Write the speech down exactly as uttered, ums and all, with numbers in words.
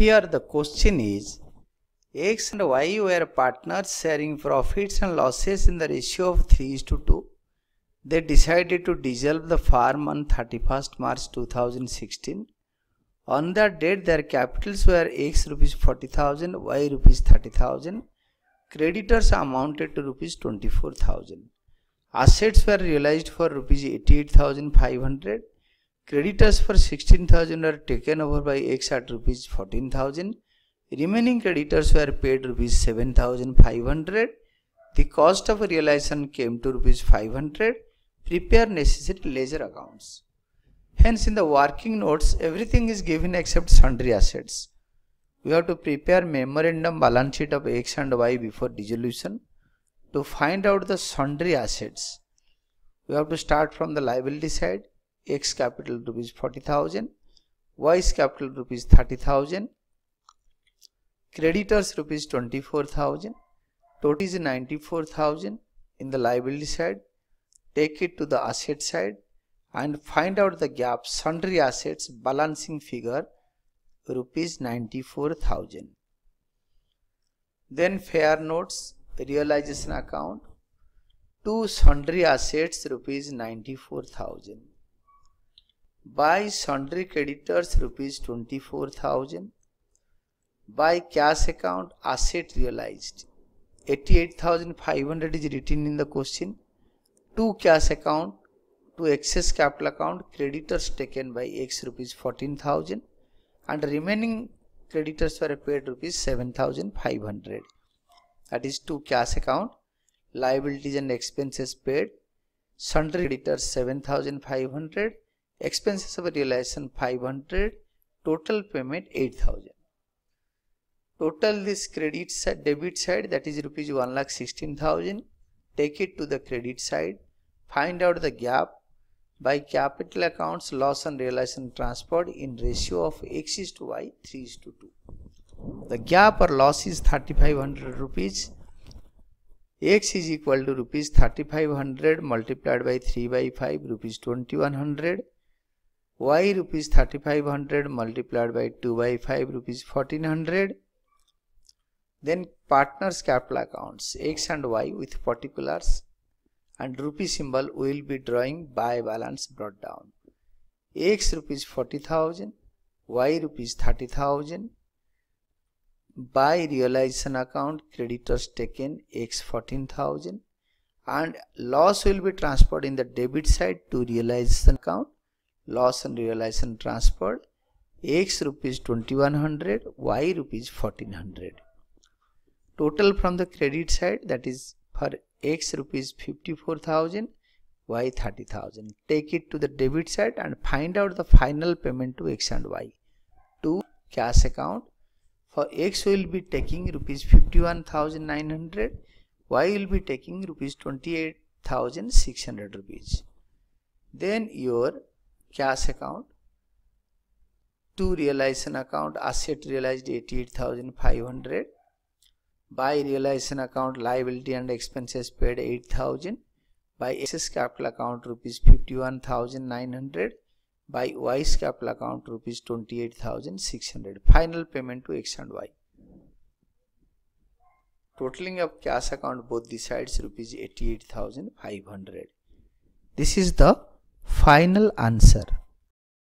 here the question is, X and Y were partners sharing profits and losses in the ratio of three is to two. They decided to dissolve the firm on thirty-first March two thousand sixteen. On that date, their capitals were X rupees forty thousand, Y rupees thirty thousand. Creditors amounted to rupees twenty-four thousand. Assets were realized for rupees eighty-eight thousand five hundred. Creditors for sixteen thousand were taken over by X at rupees fourteen thousand. Remaining creditors were paid rupees seven thousand five hundred. The cost of realization came to rupees five hundred. Prepare necessary ledger accounts. Hence, in the working notes, everything is given except sundry assets. We have to prepare memorandum balance sheet of X and Y before dissolution. To find out the sundry assets, we have to start from the liability side. X capital rupees forty thousand, Y's capital rupees thirty thousand, creditors rupees twenty-four thousand, total is ninety-four thousand in the liability side. Take it to the asset side and find out the gap, sundry assets, balancing figure rupees ninety-four thousand. Then fair notes, realization account, two sundry assets rupees ninety-four thousand. By sundry creditors rupees twenty-four thousand. By cash account, asset realized eighty-eight thousand five hundred is written in the question. To cash account, to excess capital account, creditors taken by X rupees fourteen thousand and remaining creditors were paid rupees seven thousand five hundred. That is to cash account, liabilities and expenses paid, sundry creditors seven thousand five hundred, expenses of realization five hundred, total payment eight thousand. Total this credit side, debit side, that is rupees one lakh sixteen thousand. Take it to the credit side, find out the gap by capital accounts, loss and realization transferred in ratio of X is to Y, three is to two. The gap or loss is thirty-five hundred rupees. X is equal to rupees thirty-five hundred multiplied by three by five, rupees twenty-one hundred. Y rupees thirty-five hundred multiplied by two by five, rupees fourteen hundred. Then partners capital accounts, X and Y with particulars and rupee symbol will be drawing by balance brought down. X rupees forty thousand, Y rupees thirty thousand. By realization account, creditors taken X fourteen thousand and loss will be transferred in the debit side to realization account. Loss and realization transferred X rupees twenty-one hundred, Y rupees fourteen hundred. Total from the credit side, that is for X rupees fifty-four thousand, Y thirty thousand. Take it to the debit side and find out the final payment to X and Y. To cash account, for X will be taking rupees fifty-one thousand nine hundred, Y will be taking rupees twenty-eight thousand six hundred rupees. Then your cash account, to realization account, asset realized eighty-eight thousand five hundred. By realization account, liability and expenses paid eight thousand. By excess capital account, rupees fifty-one thousand nine hundred. By Y's capital account, rupees twenty-eight thousand six hundred. Final payment to X and Y. Totaling of cash account both the sides, rupees eighty-eight thousand five hundred. This is the final answer.